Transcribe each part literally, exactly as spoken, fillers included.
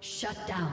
Shut down.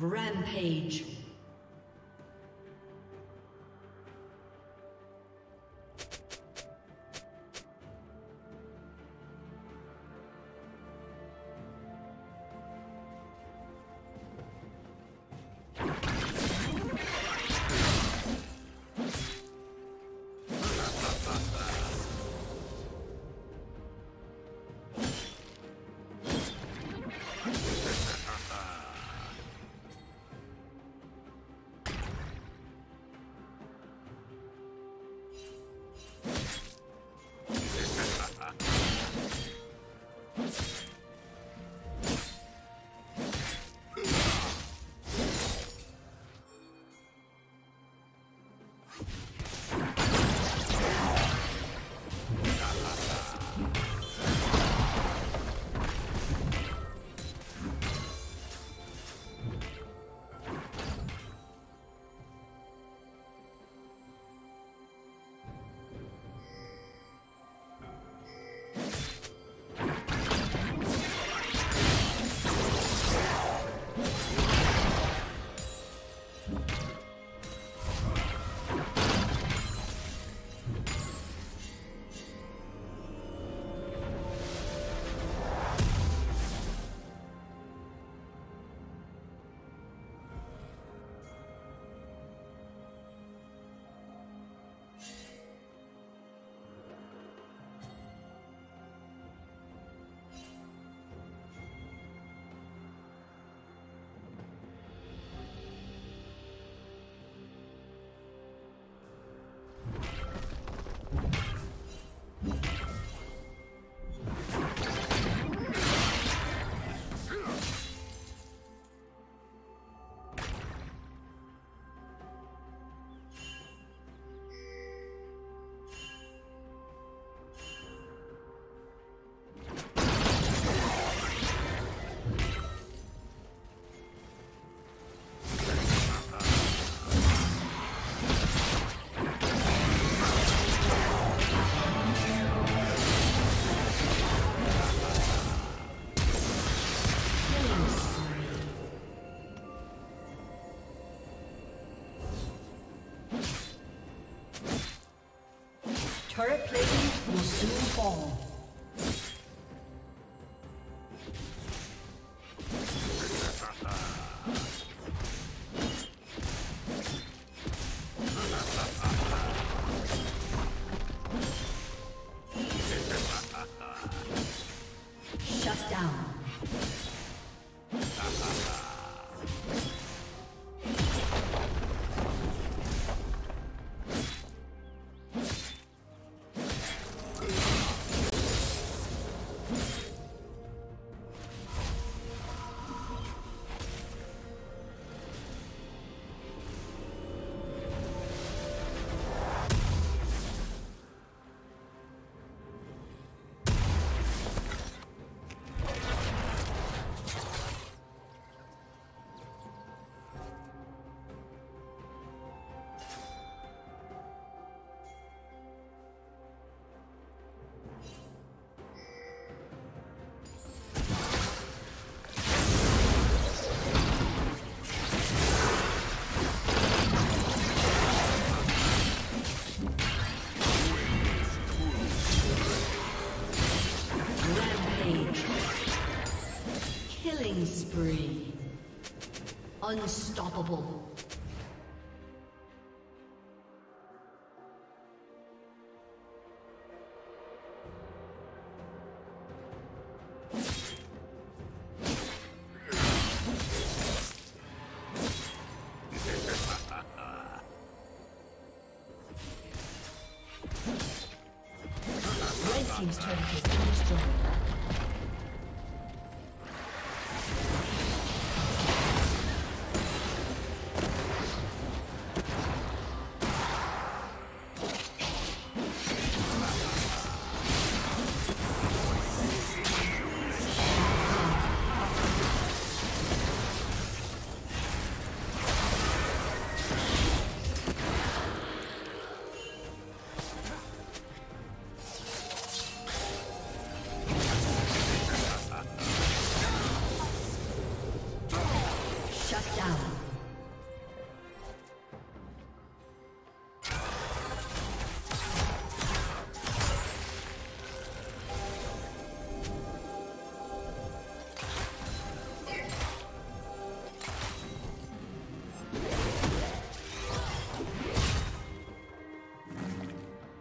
Rampage. Turret plating will soon fall. Shut down. Spree. Unstoppable. team's turret has been destroyed.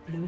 Blue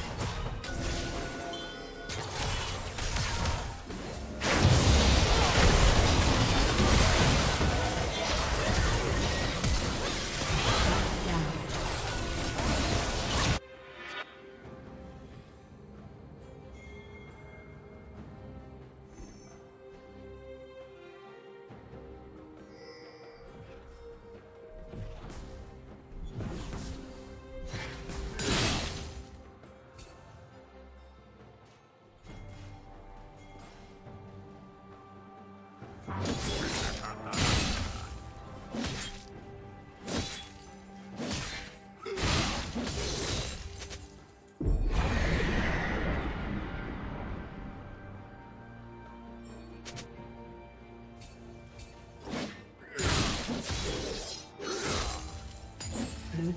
Blue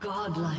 Godlike.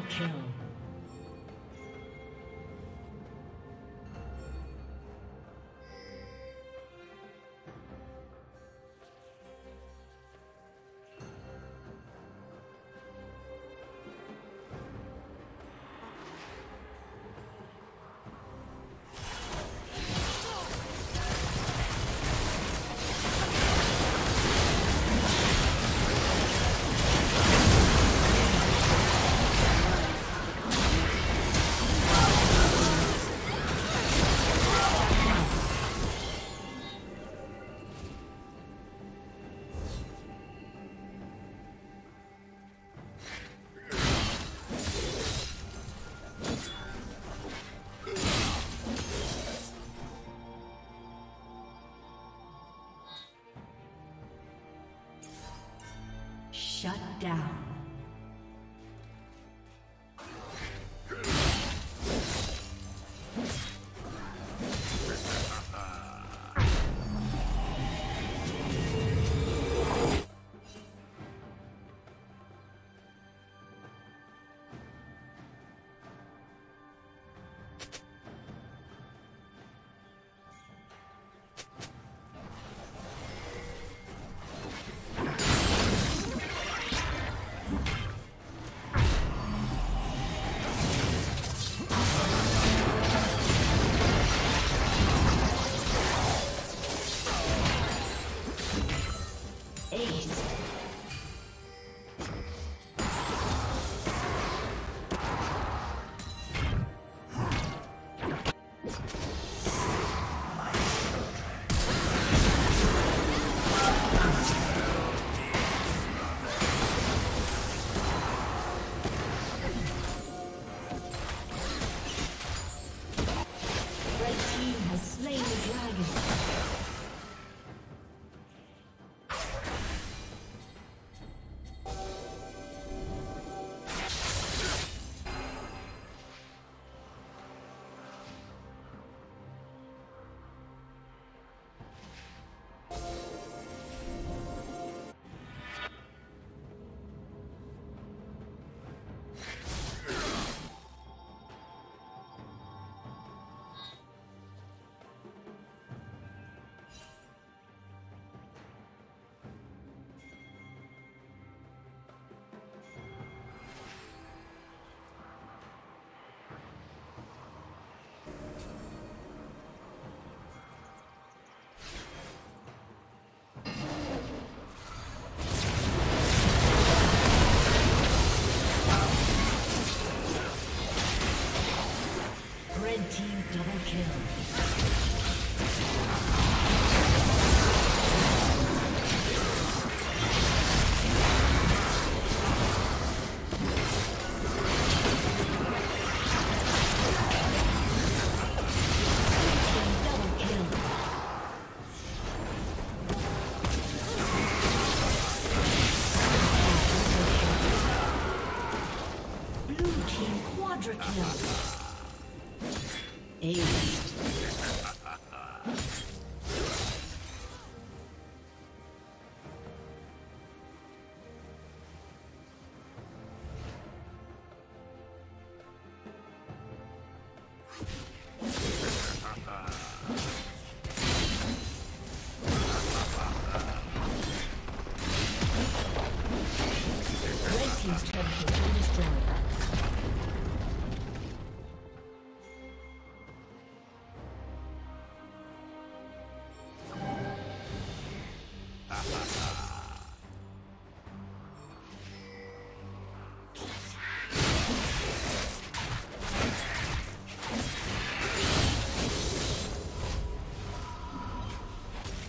Double kill. Shut down.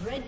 Red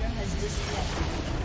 Transmitter has disconnected.